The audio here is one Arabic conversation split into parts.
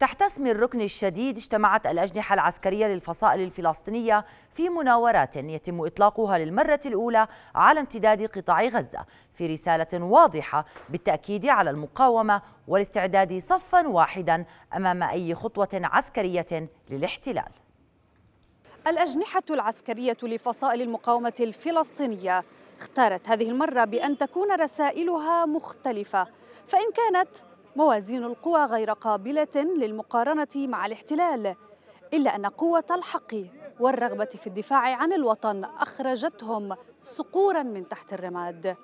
تحت اسم الركن الشديد اجتمعت الأجنحة العسكرية للفصائل الفلسطينية في مناورات يتم إطلاقها للمرة الأولى على امتداد قطاع غزة، في رسالة واضحة بالتأكيد على المقاومة والاستعداد صفا واحدا أمام أي خطوة عسكرية للاحتلال. الأجنحة العسكرية لفصائل المقاومة الفلسطينية اختارت هذه المرة بأن تكون رسائلها مختلفة، فإن كانت موازين القوى غير قابلة للمقارنة مع الاحتلال، إلا أن قوة الحق والرغبة في الدفاع عن الوطن أخرجتهم صقوراً من تحت الرماد.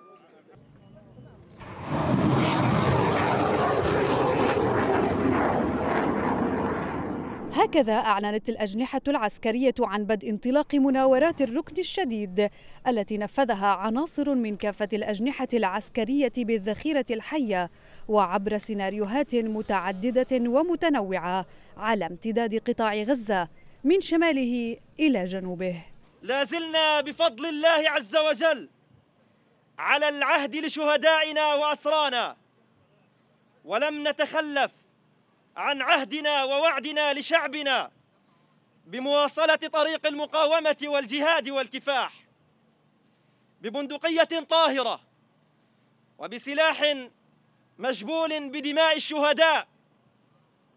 هكذا أعلنت الأجنحة العسكرية عن بدء انطلاق مناورات الركن الشديد التي نفذها عناصر من كافة الأجنحة العسكرية بالذخيرة الحية وعبر سيناريوهات متعددة ومتنوعة على امتداد قطاع غزة من شماله إلى جنوبه. لازلنا بفضل الله عز وجل على العهد لشهدائنا وأسرانا، ولم نتخلف عن عهدنا ووعدنا لشعبنا بمواصلة طريق المقاومة والجهاد والكفاح ببندقية طاهرة وبسلاح مجبول بدماء الشهداء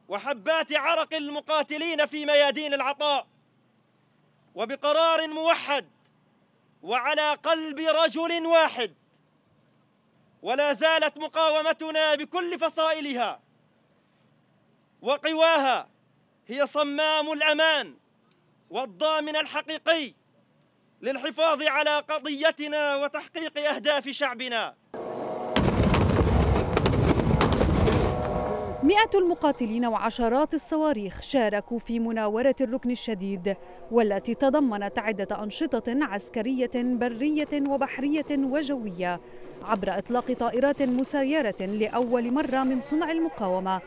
وحبات عرق المقاتلين في ميادين العطاء، وبقرار موحد وعلى قلب رجل واحد. ولا زالت مقاومتنا بكل فصائلها وقواها هي صمام الأمان والضامن الحقيقي للحفاظ على قضيتنا وتحقيق أهداف شعبنا. 100 المقاتلين وعشرات الصواريخ شاركوا في مناورة الركن الشديد، والتي تضمنت عدة أنشطة عسكرية برية وبحرية وجوية عبر إطلاق طائرات مسيرة لأول مرة من صنع المقاومة.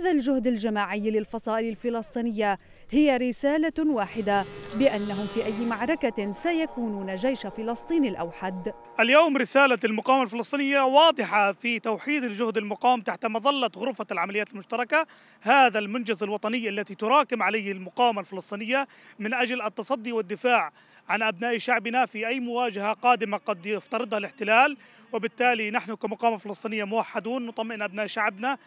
هذا الجهد الجماعي للفصائل الفلسطينية هي رسالة واحدة بأنهم في أي معركة سيكونون جيش فلسطين الأوحد. اليوم رسالة المقاومة الفلسطينية واضحة في توحيد الجهد المقاوم تحت مظلة غرفة العمليات المشتركة، هذا المنجز الوطني التي تراكم عليه المقاومة الفلسطينية من أجل التصدي والدفاع عن أبناء شعبنا في أي مواجهة قادمة قد يفترضها الاحتلال، وبالتالي نحن كمقاومة فلسطينية موحدون نطمئن أبناء شعبنا.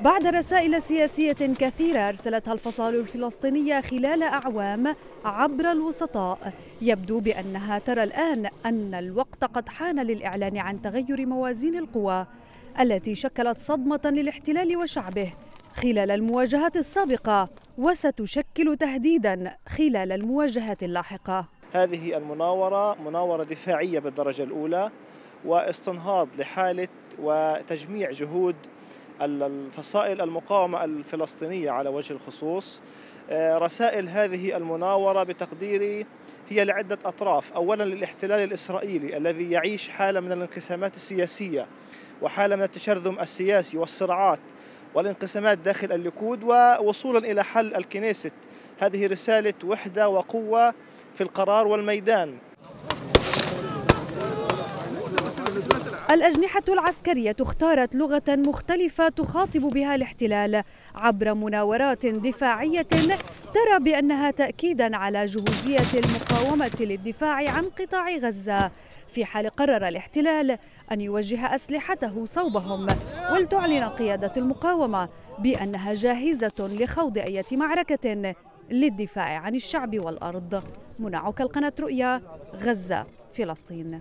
بعد رسائل سياسية كثيرة أرسلتها الفصائل الفلسطينية خلال أعوام عبر الوسطاء، يبدو بأنها ترى الآن أن الوقت قد حان للإعلان عن تغير موازين القوى التي شكلت صدمة للاحتلال وشعبه خلال المواجهات السابقة وستشكل تهديداً خلال المواجهات اللاحقة. هذه المناورة مناورة دفاعية بالدرجة الأولى واستنهاض لحالة وتجميع جهود الفصائل المقاومة الفلسطينية على وجه الخصوص. رسائل هذه المناورة بتقديري هي لعدة أطراف، أولا للاحتلال الإسرائيلي الذي يعيش حالة من الانقسامات السياسية وحالة من التشرذم السياسي والصراعات والانقسامات داخل الليكود ووصولا إلى حل الكنيست، هذه رسالة وحدة وقوة في القرار والميدان. الأجنحة العسكرية اختارت لغة مختلفة تخاطب بها الاحتلال عبر مناورات دفاعية ترى بأنها تأكيداً على جهوزية المقاومة للدفاع عن قطاع غزة، في حال قرر الاحتلال أن يوجه أسلحته صوبهم، ولتعلن قيادة المقاومة بأنها جاهزة لخوض أي معركة للدفاع عن الشعب والأرض. منى عكل، قناة رؤيا، غزة، فلسطين.